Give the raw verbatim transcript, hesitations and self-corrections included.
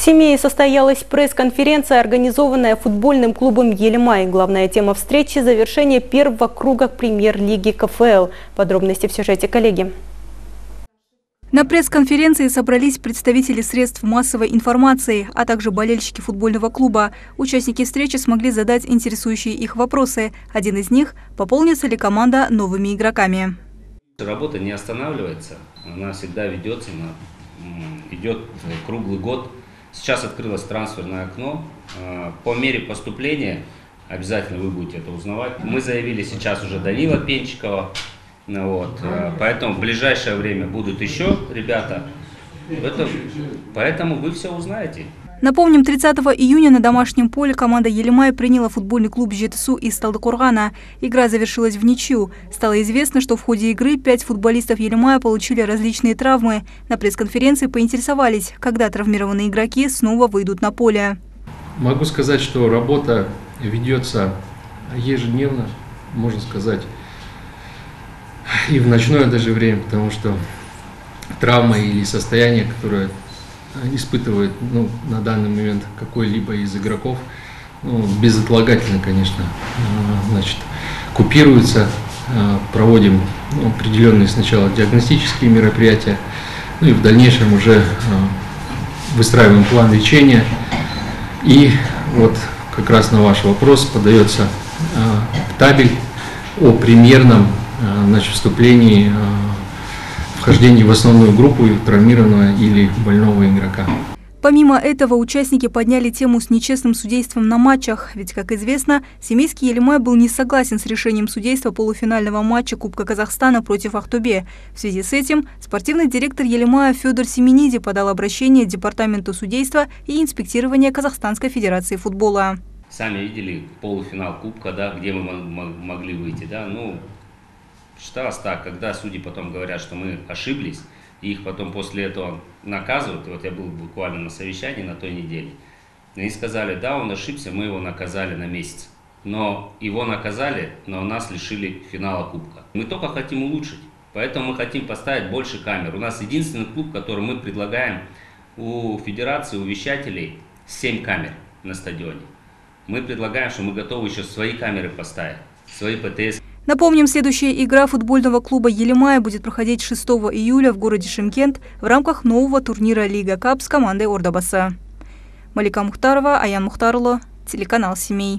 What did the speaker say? В Семее состоялась пресс-конференция, организованная футбольным клубом «Елимай». Главная тема встречи – завершение первого круга премьер-лиги ка эф эл. Подробности в сюжете, коллеги. На пресс-конференции собрались представители средств массовой информации, а также болельщики футбольного клуба. Участники встречи смогли задать интересующие их вопросы. Один из них – пополнится ли команда новыми игроками. Работа не останавливается, она всегда ведется, она идет круглый год. Сейчас открылось трансферное окно. По мере поступления, обязательно вы будете это узнавать, мы заявили сейчас уже Данила Пенчикова. Вот. Поэтому в ближайшее время будут еще ребята, это, поэтому вы все узнаете. Напомним, тридцатого июня на домашнем поле команда «Елимай» приняла футбольный клуб «ЖИТСУ» из Талды-Кургана. Игра завершилась в ничью. Стало известно, что в ходе игры пять футболистов «Елимая» получили различные травмы. На пресс-конференции поинтересовались, когда травмированные игроки снова выйдут на поле. Могу сказать, что работа ведется ежедневно, можно сказать, и в ночное даже время, потому что травмы или состояние, которое испытывает ну, на данный момент какой-либо из игроков, ну, безотлагательно, конечно, значит, купируется, проводим определенные сначала диагностические мероприятия, ну и в дальнейшем уже выстраиваем план лечения. И вот как раз на ваш вопрос подается табель о примерном значит, вступлении, вхождение в основную группу травмированного или больного игрока. Помимо этого, участники подняли тему с нечестным судейством на матчах. Ведь, как известно, семейский «Елимай» был не согласен с решением судейства полуфинального матча Кубка Казахстана против Ахтубе. В связи с этим спортивный директор «Елимая» Федор Семениди подал обращение Департаменту судейства и инспектирования Казахстанской Федерации Футбола. Сами видели полуфинал Кубка, да, где мы могли выйти, да, ну... Считалось так, когда судьи потом говорят, что мы ошиблись, и их потом после этого наказывают. Вот я был буквально на совещании на той неделе. И они сказали, да, он ошибся, мы его наказали на месяц. Но его наказали, но нас лишили финала кубка. Мы только хотим улучшить, поэтому мы хотим поставить больше камер. У нас единственный клуб, который мы предлагаем у федерации, у вещателей, семь камер на стадионе. Мы предлагаем, что мы готовы еще свои камеры поставить, свои пэ тэ эс. Напомним, следующая игра футбольного клуба «Елимая» будет проходить шестого июля в городе Шымкент в рамках нового турнира «Лига Кап» с командой Ордобаса. Малика Мухтарова, Аян Мухтарло, телеканал «Семей».